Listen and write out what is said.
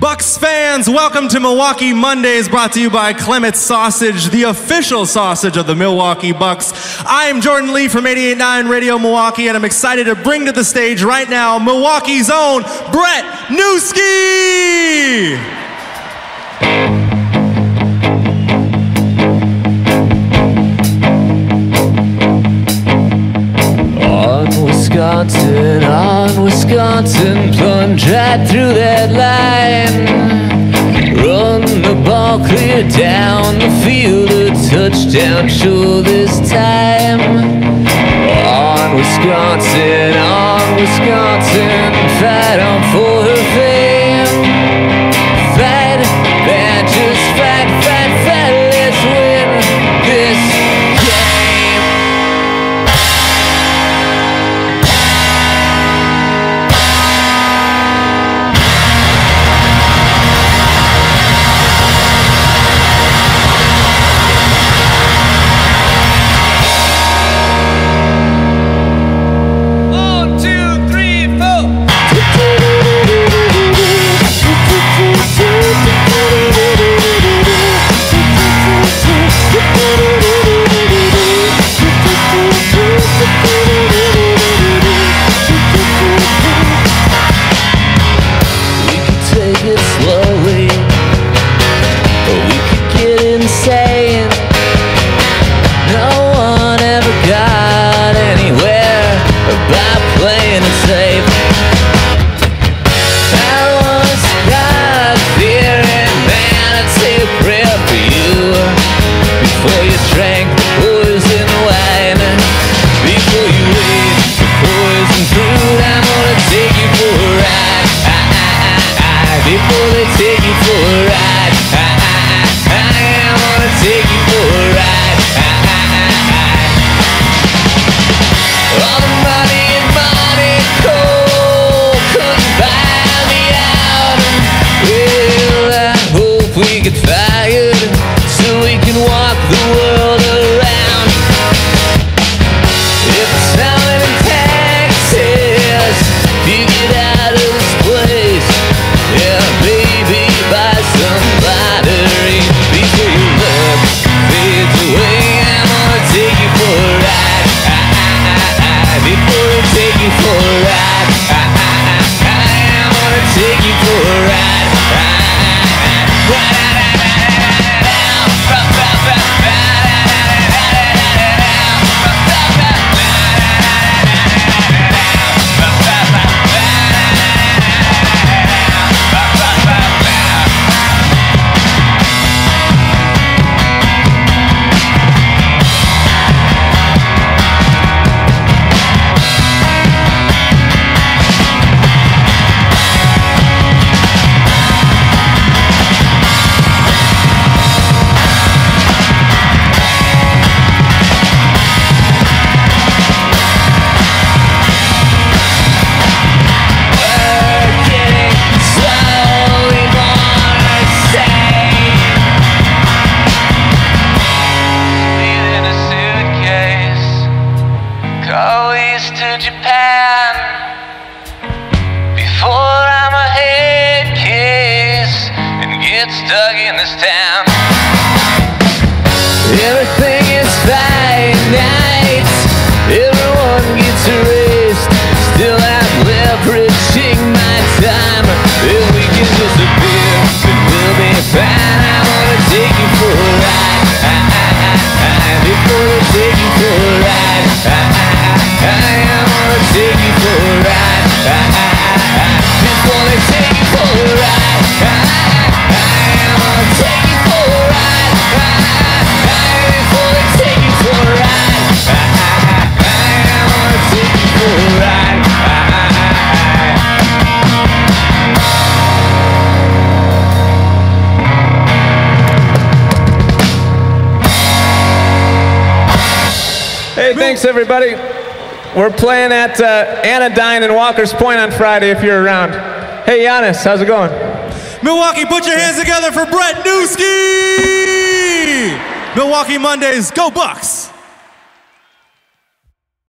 Bucks fans, welcome to Milwaukee Mondays, brought to you by Clement's Sausage, the official sausage of the Milwaukee Bucks. I am Jordan Lee from 88.9 Radio Milwaukee, and I'm excited to bring to the stage right now Milwaukee's own Brett Newski! On Wisconsin, plunge right through that line. Run the ball clear down the field, a touchdown sure this time. On Wisconsin, fight on for her fame. Fight, Badgers, fight, fight, fight, let's win this. Thanks, everybody. We're playing at Anodyne in Walker's Point on Friday if you're around. Hey, Giannis, how's it going? Milwaukee, put your hands together for Brett Newski! Milwaukee Mondays, go Bucks!